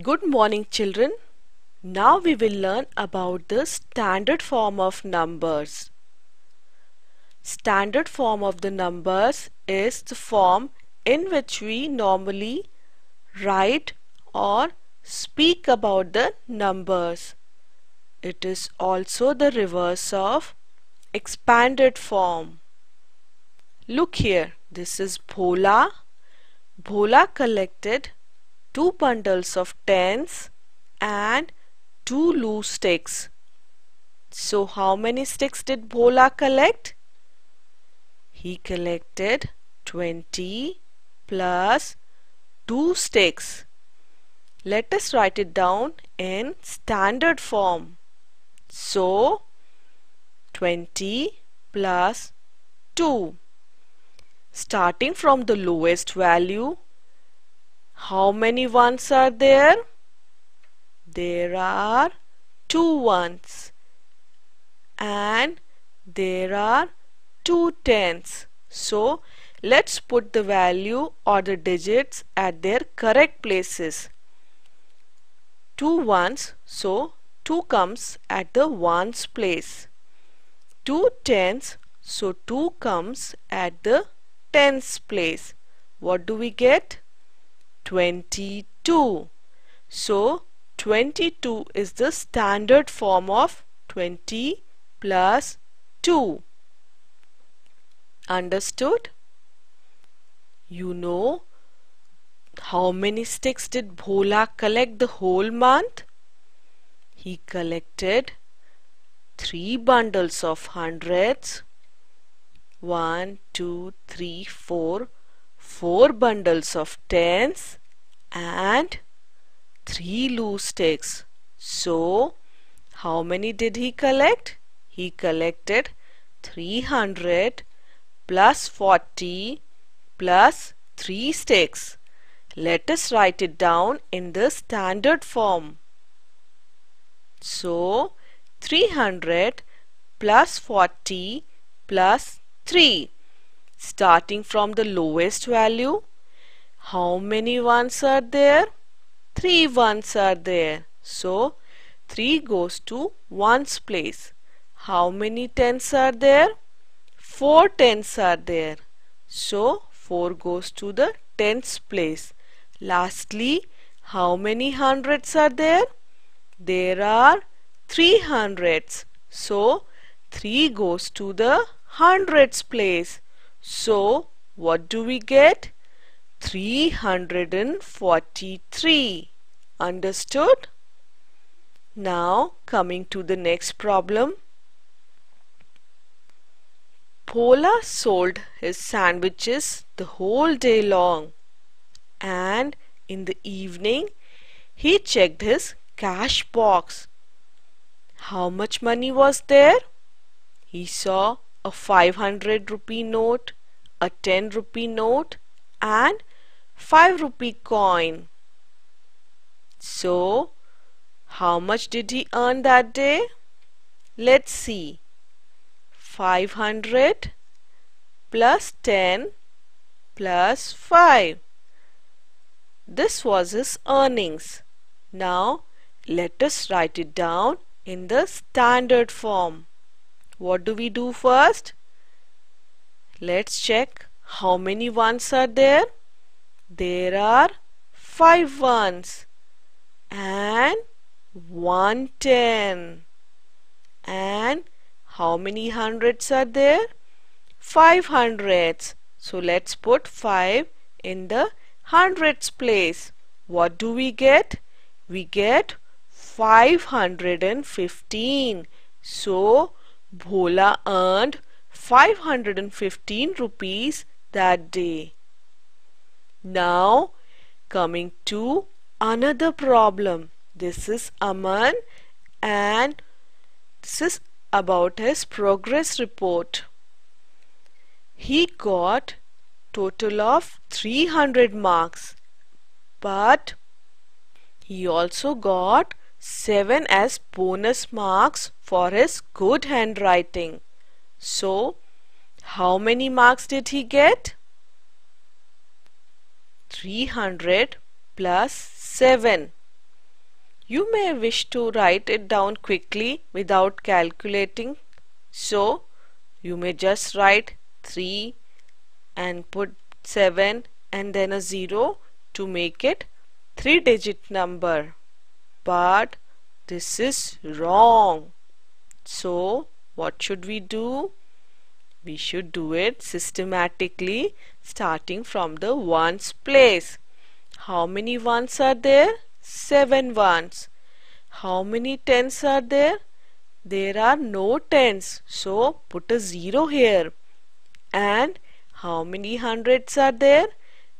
Good morning, children. Now we will learn about the standard form of numbers. Standard form of the numbers is the form in which we normally write or speak about the numbers. It is also the reverse of expanded form. Look here, this is Bhola. Bhola collected two bundles of tens and two loose sticks. So how many sticks did Bhola collect? He collected 20 plus two sticks. Let us write it down in standard form. So 20 plus 2. Starting from the lowest value, how many ones are there? There are 2 ones and there are 2 tens. So let's put the value or the digits at their correct places. 2 ones, so 2 comes at the ones place. 2 tens, so 2 comes at the tens place. What do we get? 22. So 22 is the standard form of 20 plus 2. Understood? You know how many sticks did Bhola collect the whole month? He collected 3 bundles of hundreds. 4 bundles of tens and 3 loose sticks. So how many did he collect? He collected 300 plus 40 plus 3 sticks. Let us write it down in the standard form. So 300 plus 40 plus 3. Starting from the lowest value, how many ones are there? 3 ones are there. So 3 goes to ones place. How many tens are there? 4 tens are there. So 4 goes to the tens place. Lastly, how many hundreds are there? There are 3 hundreds. So 3 goes to the hundreds place. So what do we get? 343. Understood? Now coming to the next problem. Bhola sold his sandwiches the whole day long, and in the evening he checked his cash box. How much money was there? He saw a 500 rupee note, a 10 rupee note and 5 rupee coin. So how much did he earn that day? Let's see. 500 plus 10 plus 5. This was his earnings. Now let us write it down in the standard form. What do we do first? Let's check how many ones are there. There are 5 ones and 1 ten. And how many hundreds are there? 5 hundreds. So let's put 5 in the hundreds place. What do we get? We get 515. So Bhola earned 515 rupees that day. Now coming to another problem. This is Aman and this is about his progress report. He got total of 300 marks, but he also got 7 as bonus marks for his good handwriting. So how many marks did he get? 300 plus 7. You may wish to write it down quickly without calculating, so you may just write 3 and put 7 and then a 0 to make it 3-digit number. But this is wrong. So what should we do? We should do it systematically, starting from the ones place. How many ones are there? 7 ones. How many tens are there? There are no tens, so put a 0 here. And how many hundreds are there?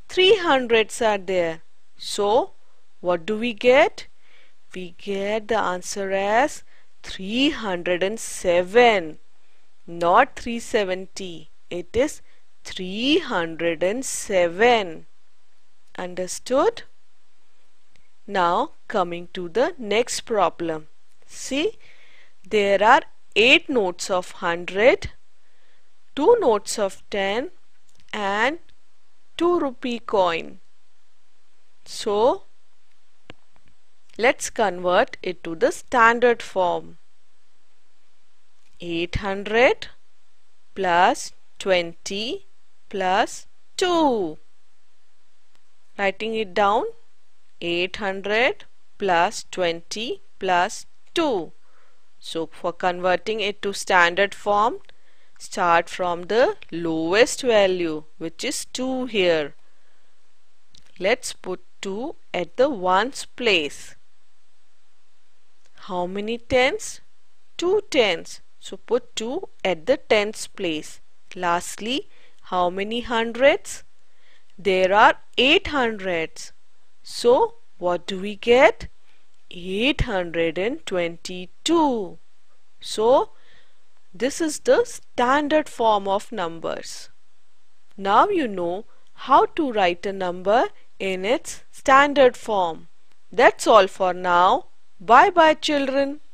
3 hundreds are there. So what do we get? We get the answer as 307. Not 370. It is 307. Understood? Now coming to the next problem. See, there are 8 notes of 100, 2 notes of 10 and 2 rupee coin. So let's convert it to the standard form. 800 plus 20 plus 2. Writing it down. 800 plus 20 plus 2. So for converting it to standard form, start from the lowest value, which is 2 here. Let's put 2 at the ones place. How many tens? 2 tens. So put 2 at the tens place. Lastly, how many hundreds? There are 8 hundreds. So what do we get? 822. So this is the standard form of numbers. Now you know how to write a number in its standard form. That's all for now. Bye bye, children.